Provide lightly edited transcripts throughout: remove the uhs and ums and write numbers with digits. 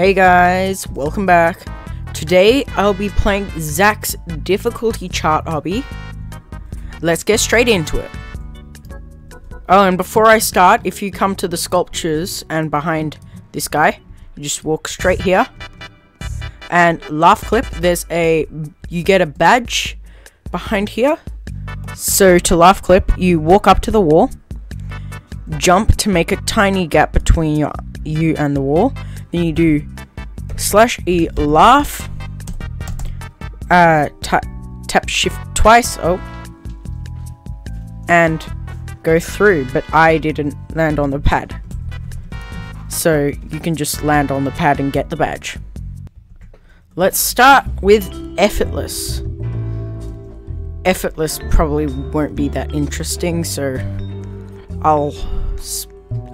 Hey guys, welcome back. Today I'll be playing Zach's Difficulty Chart Obby. Let's get straight into it. Oh, and before I start, if you come to the sculptures and behind this guy, you just walk straight here. And laugh clip, you get a badge behind here. So to laugh clip, you walk up to the wall, jump to make a tiny gap between you and the wall. Then you do /E laugh, tap shift twice, and go through, but I didn't land on the pad. So you can just land on the pad and get the badge. Let's start with effortless. Effortless probably won't be that interesting, so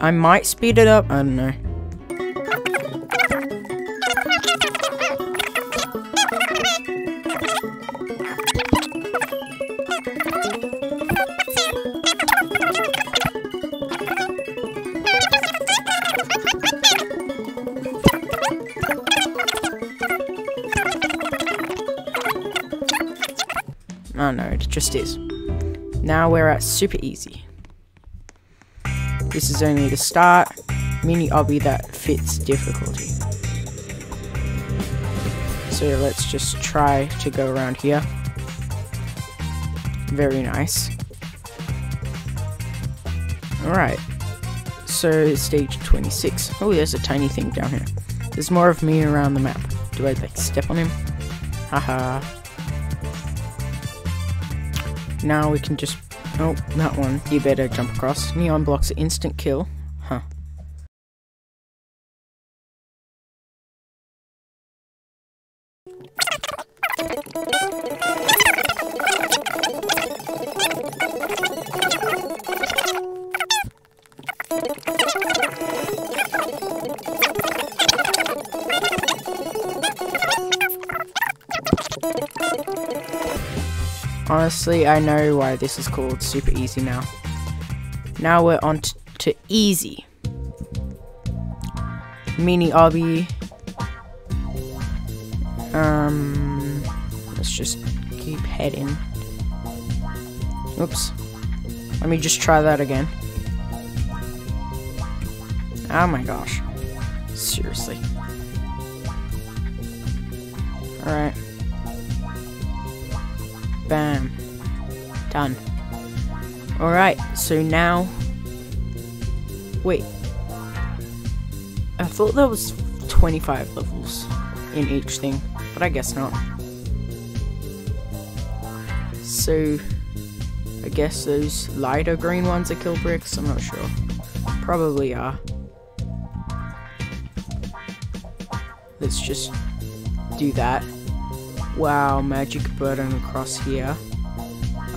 I might speed it up, I don't know. Oh no, it just is. Now we're at super easy. This is only the start. Mini obby that fits difficulty. So let's just try to go around here. Very nice. Alright. So stage 26. Oh, there's a tiny thing down here. There's more of me around the map. Do I like step on him? Haha. Now we can just... Oh, that one. You better jump across. Neon blocks an instant kill. Huh. Honestly, I know why this is called super easy now. Now we're on to easy. Mini obby. Let's just keep heading. Oops. Let me just try that again. Oh my gosh. Seriously. Alright. Bam. Done. Alright, so now... Wait. I thought there was 25 levels in each thing, but I guess not. So... I guess those lighter green ones are kill bricks, I'm not sure. Probably are. Let's just do that. Wow, magic burden across here.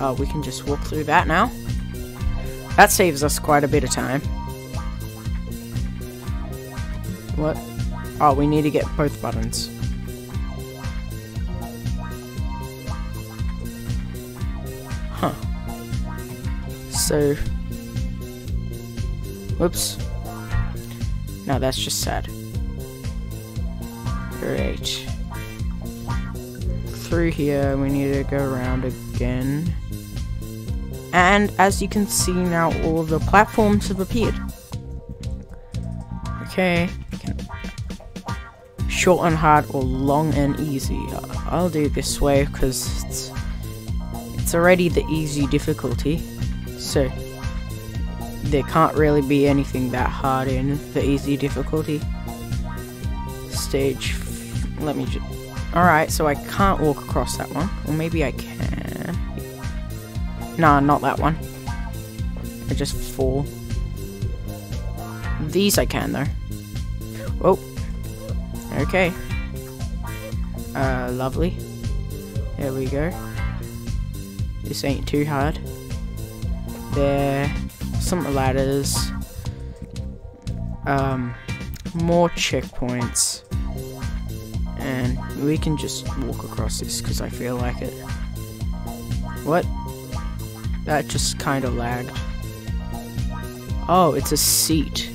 Oh, we can just walk through that now. That saves us quite a bit of time. What? Oh, we need to get both buttons. Huh. So... Whoops. No, that's just sad. Great. Through here, we need to go around again, and as you can see now, all the platforms have appeared. Okay, short and hard or long and easy. I'll do it this way because it's already the easy difficulty, so there can't really be anything that hard in the easy difficulty. Stage. Let me just. Alright, so I can't walk across that one. Or maybe I can. Nah, not that one. I just fall. These I can, though. Oh. Okay. Lovely. There we go. This ain't too hard. There. Some ladders. More checkpoints. And we can just walk across this because I feel like it. What? That just kind of lagged. Oh, it's a seat.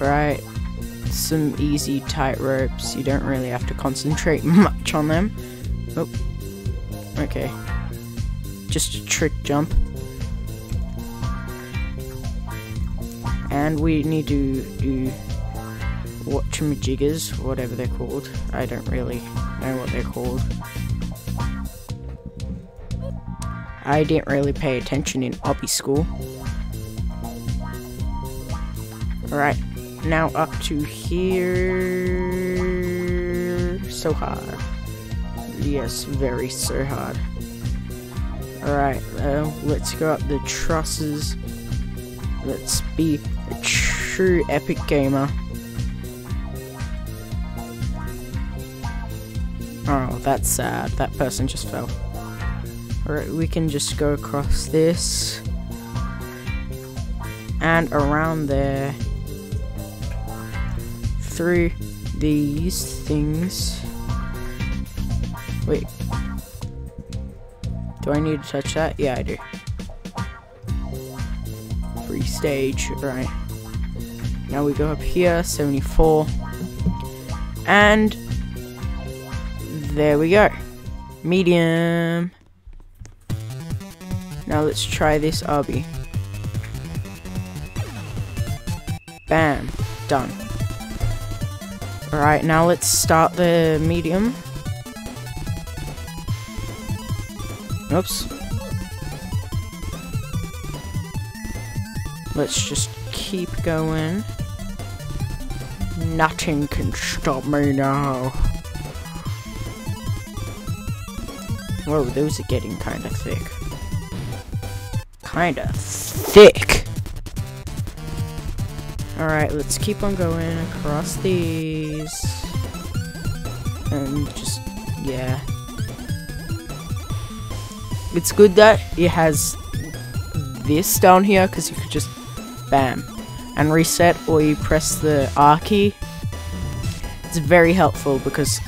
right? Some easy tight ropes. You don't really have to concentrate much on them. Oh, okay. Just a trick jump. And we need to do watchamajiggers, whatever they're called. I don't really know what they're called. I didn't really pay attention in obby school. Alright, now up to here. So hard. Yes, very so hard. Alright, let's go up the trusses. Let's be a true epic gamer. Oh, that's sad. That person just fell. Alright, we can just go across this. And around there. Through these things. Wait. Do I need to touch that? Yeah, I do. Free stage. Right. Now we go up here. 74. And there we go. Medium. Now let's try this obby. Bam. Done. Alright, now let's start the medium. Oops. Let's just keep going. Nothing can stop me now. Whoa, those are getting kinda thick. Kinda thick! Alright, let's keep on going across these. And just, yeah. It's good that it has this down here, because you could just bam and reset, or you press the R key. It's very helpful because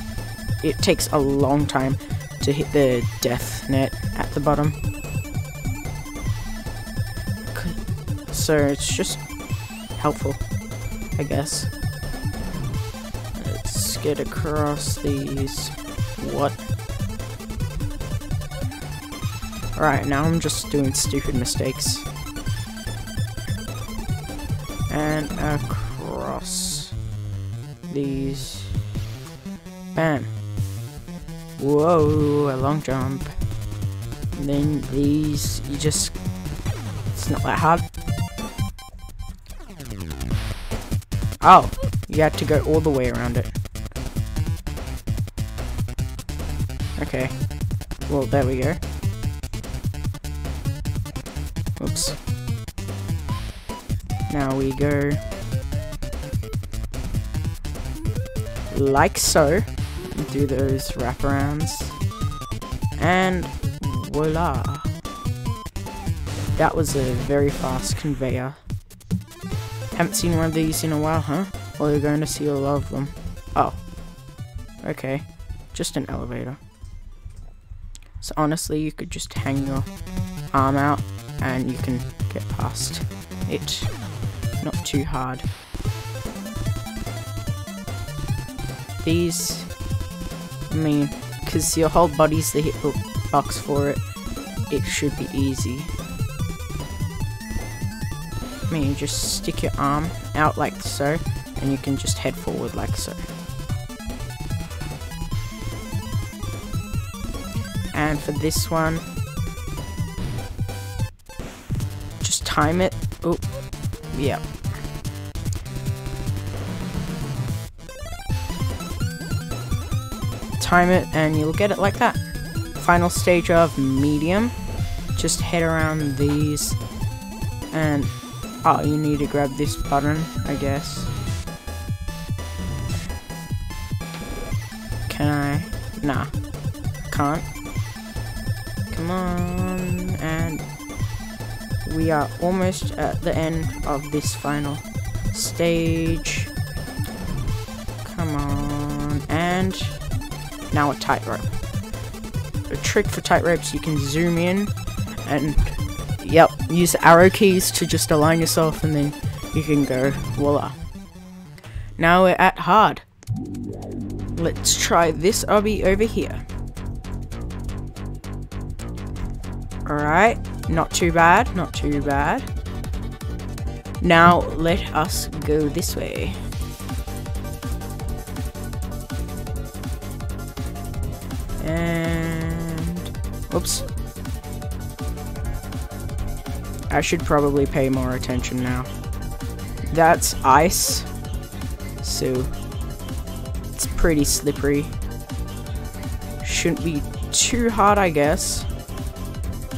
it takes a long time to hit the death net at the bottom. So it's just helpful, I guess. Let's get across these. What? Alright, now I'm just doing stupid mistakes. And across these. Bam. Whoa, a long jump. And then these, you just... It's not that hard. Oh, you have to go all the way around it. Okay. Well, there we go. Oops. Now we go like so. Do those wraparounds. And voila. That was a very fast conveyor. Haven't seen one of these in a while, huh? Well, you're going to see a lot of them. Oh. Okay. Just an elevator. So honestly, you could just hang your arm out and you can get past it. Not too hard. These, I mean, because your whole body's the hitbox for it, it should be easy. I mean, just stick your arm out like so, and you can just head forward like so. And for this one, just time it. Oh, yeah. Time it and you'll get it like that. Final stage of medium. Just head around these and oh, you need to grab this button, I guess. Can I? Nah. Can't. Come on, and we are almost at the end of this final stage. Come on, and now a tightrope. A trick for tightropes, you can zoom in and, yep, use arrow keys to just align yourself and then you can go, voila. Now we're at hard. Let's try this obby over here. Alright, not too bad, not too bad. Now let us go this way. And... oops. I should probably pay more attention now. That's ice. So... it's pretty slippery. Shouldn't be too hard, I guess.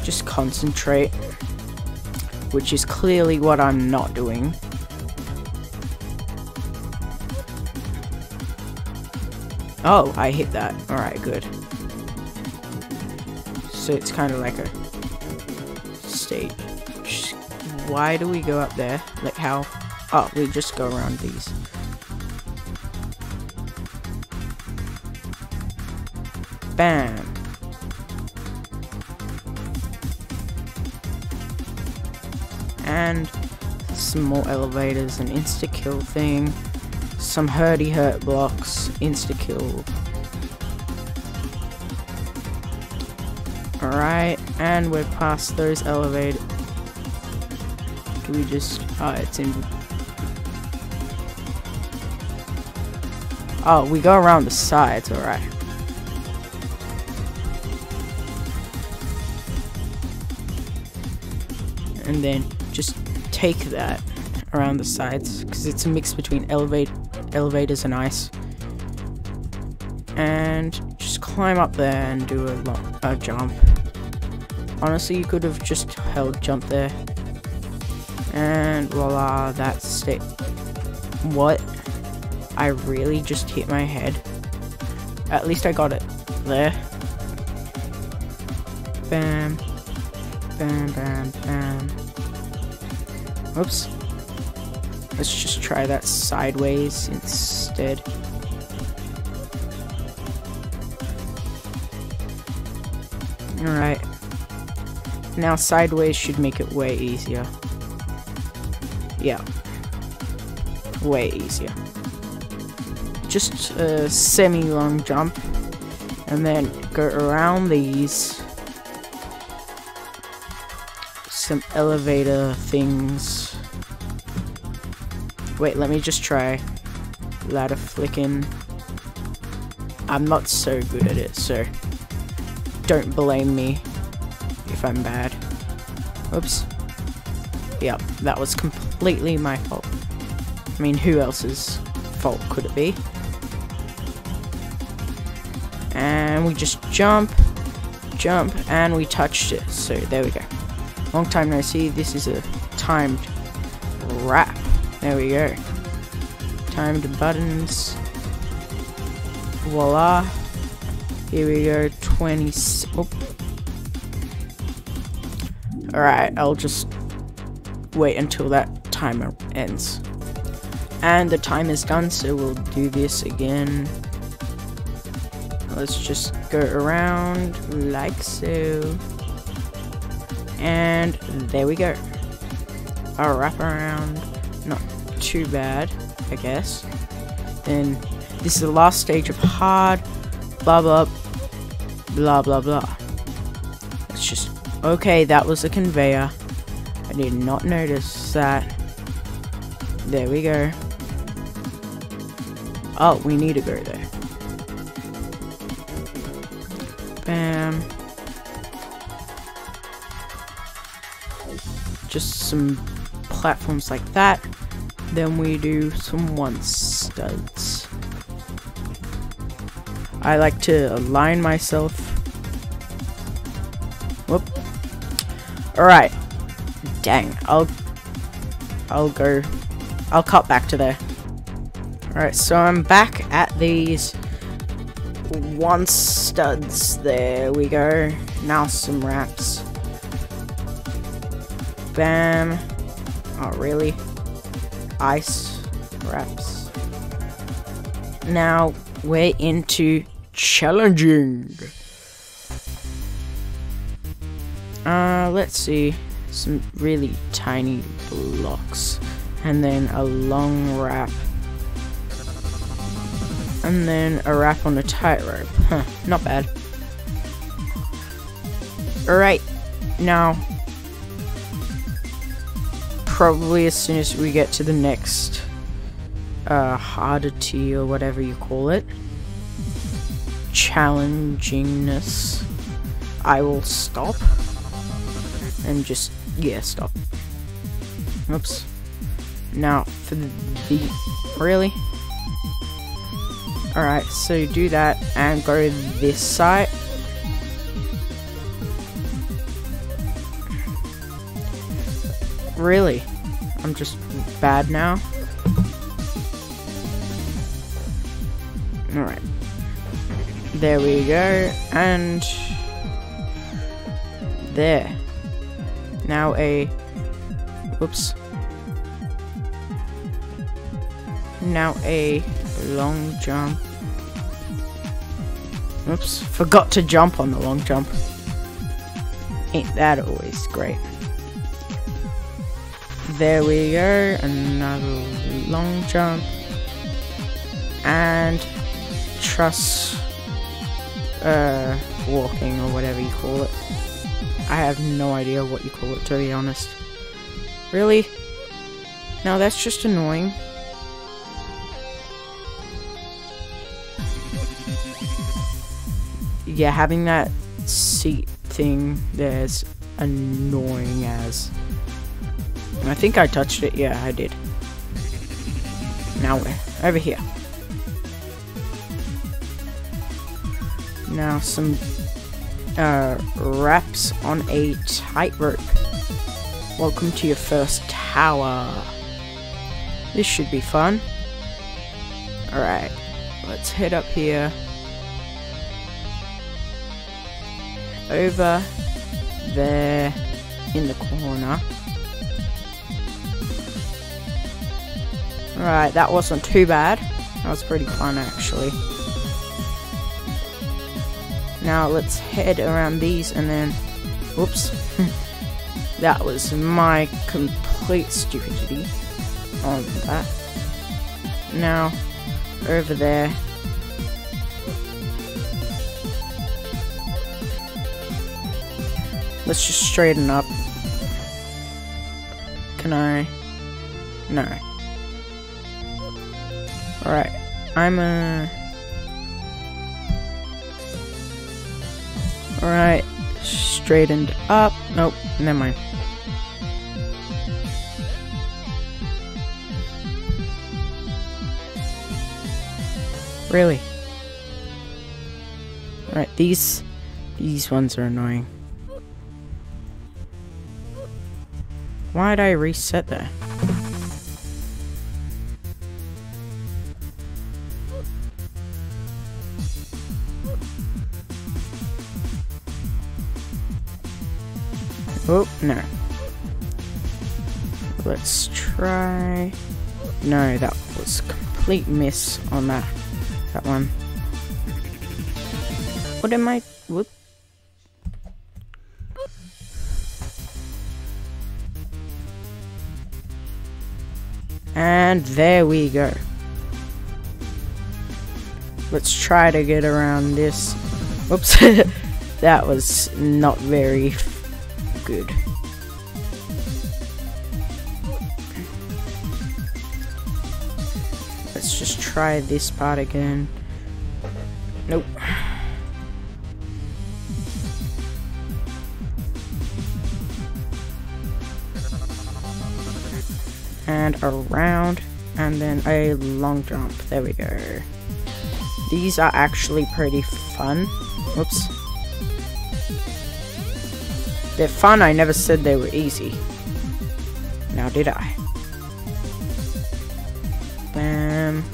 Just concentrate. Which is clearly what I'm not doing. Oh, I hit that. Alright, good. So it's kind of like a stage. Why do we go up there? Like how? Oh, we just go around these. Bam. And some more elevators, an insta-kill thing, some hurdy-hurt blocks, insta-kill. Alright, and we're past those elevators. Do we just... oh, it's in... oh, we go around the sides, alright. And then... just take that around the sides because it's a mix between elevators and ice, and just climb up there and do a jump. Honestly, you could have just held jump there, and voila, that's it. What? I really just hit my head. At least I got it there. Bam, bam, bam, bam. Oops. Let's just try that sideways instead. Alright. Now sideways should make it way easier. Yeah. Way easier. Just a semi-long jump. And then go around these. Some elevator things. Wait, let me just try ladder flicking. I'm not so good at it, so don't blame me if I'm bad. Oops. Yep, that was completely my fault. I mean, who else's fault could it be? And we just jump, and we touched it, so there we go. Long time no see, this is a timed wrap. There we go. Timed buttons. Voila. Here we go, 20... oh. Alright, I'll just wait until that timer ends. And the time is done, so we'll do this again. Let's just go around like so. And there we go. I'll wrap around, not too bad, I guess. Then this is the last stage of hard, blah blah blah blah blah. It's just okay. That was a conveyor. I did not notice that. There we go. Oh, we need to go there. Bam. Just some platforms like that. Then we do some one studs. I like to align myself. Whoop. Alright. Dang. I'll cut back to there. Alright, so I'm back at these one studs. There we go. Now some wraps. Bam. Oh, really? Ice wraps. Now, we're into challenging. Let's see. Some really tiny blocks. And then a long wrap. and then a wrap on a tightrope. Huh, not bad. Alright, now, probably as soon as we get to the next hardity or whatever you call it, challengingness, I will stop and just, yeah, stop. Oops. Now for the really? Alright, so do that and go this side. Really? I'm just bad now. Alright. There we go, and there. Now a, whoops. Now a long jump. Oops, forgot to jump on the long jump. Ain't that always great. There we go, another long jump. And truss walking or whatever you call it. I have no idea what you call it, to be honest. Really? Now that's just annoying. Yeah, having that seat thing there's annoying as. I think I touched it. Yeah, I did. Now we're over here. Now some wraps on a tightrope. Welcome to your first tower. This should be fun. Alright, let's head up here. Over there in the corner. Alright, that wasn't too bad. That was pretty fun actually. Now let's head around these and then, whoops. That was my complete stupidity on that. Now, over there. Let's just straighten up. Can I? No. Alright, Alright, straightened up. Nope, never mind. Really? Alright, these ones are annoying. Why'd I reset that? Oh, no. Let's try... No, that was a complete miss on that one. What am I... Whoop. And there we go. Let's try to get around this. Whoops. That was not very... good. Let's just try this part again. Nope. And around, and then a long jump. There we go. These are actually pretty fun. Whoops. They're fun, I never said they were easy. Now did I? Bam.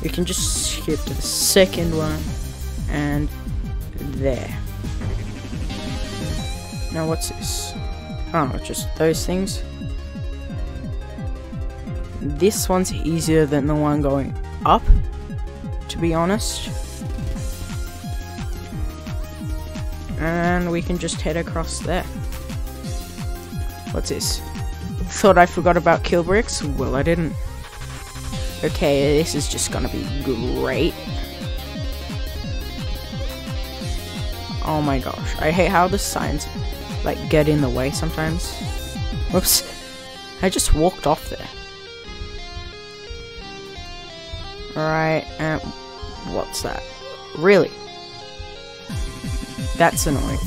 We can just skip to the second one. And there. Now what's this? Oh, just those things. This one's easier than the one going up, to be honest. And we can just head across there. What's this? Thought I forgot about kill bricks? Well, I didn't. Okay, this is just gonna be great. Oh my gosh, I hate how the signs like get in the way sometimes. Whoops, I just walked off there. Alright, and what's that? Really? That's annoying.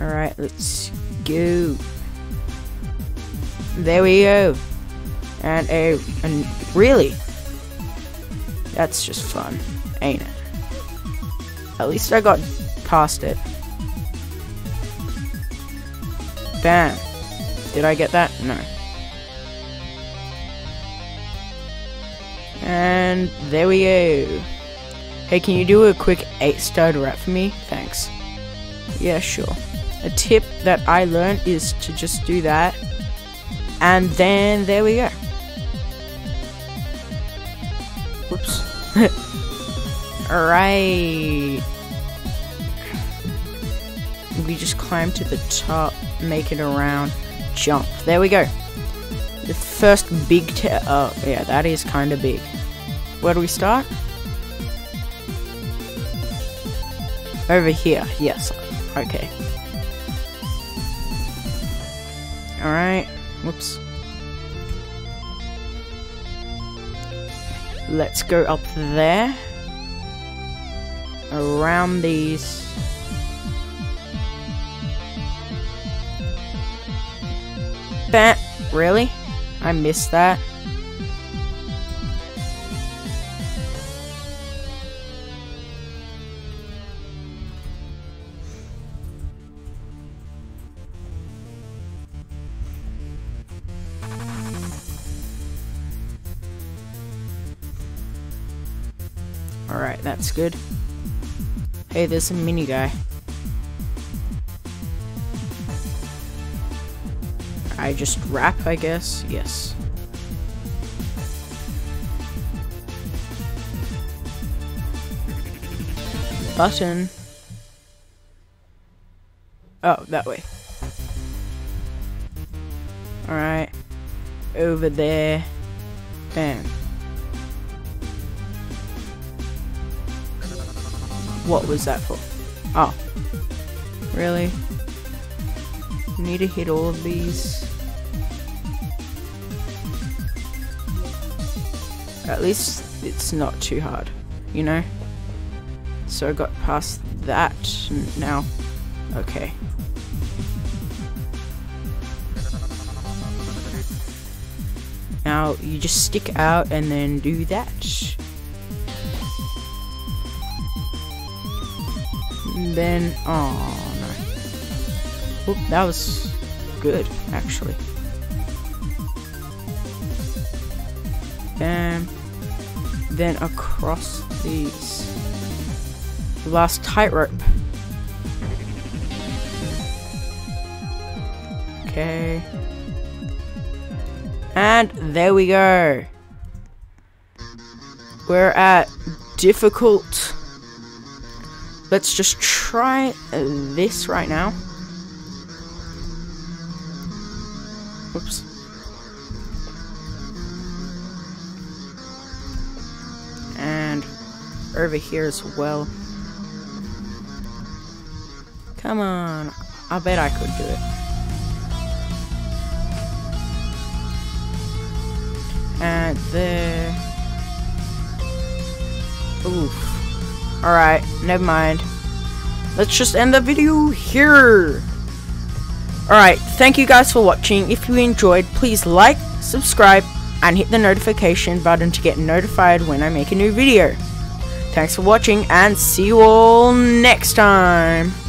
Alright, let's go. There we go. And really? That's just fun, ain't it? At least I got past it. Bam. Did I get that? No. And there we go. Hey, can you do a quick 8-starred rap for me? Thanks. Yeah, sure. A tip that I learned is to just do that. And then there we go. Whoops. Alright. We just climb to the top, make it around, jump. There we go. The first big oh yeah, that is kind of big. Where do we start? Over here, yes. Okay. Alright. Whoops. Let's go up there. Around these. Bah! Really? I missed that. Alright, that's good. Hey, there's a mini guy. I just rap, I guess. Yes. Button. Oh, that way. Alright. Over there. Bam. What was that for? Oh. Really? Need to hit all of these. At least it's not too hard, you know? So I got past that now. Okay. Now you just stick out and then do that. And then, oh no. Oop, that was good, actually. Bam. Then across these. The last tightrope. Okay. And there we go. We're at difficult. Let's just try this right now. Whoops. And over here as well. Come on. I bet I could do it. And there. Oof. Alright, never mind. Let's just end the video here. Alright, thank you guys for watching. If you enjoyed, please like, subscribe, and hit the notification button to get notified when I make a new video. Thanks for watching, and see you all next time.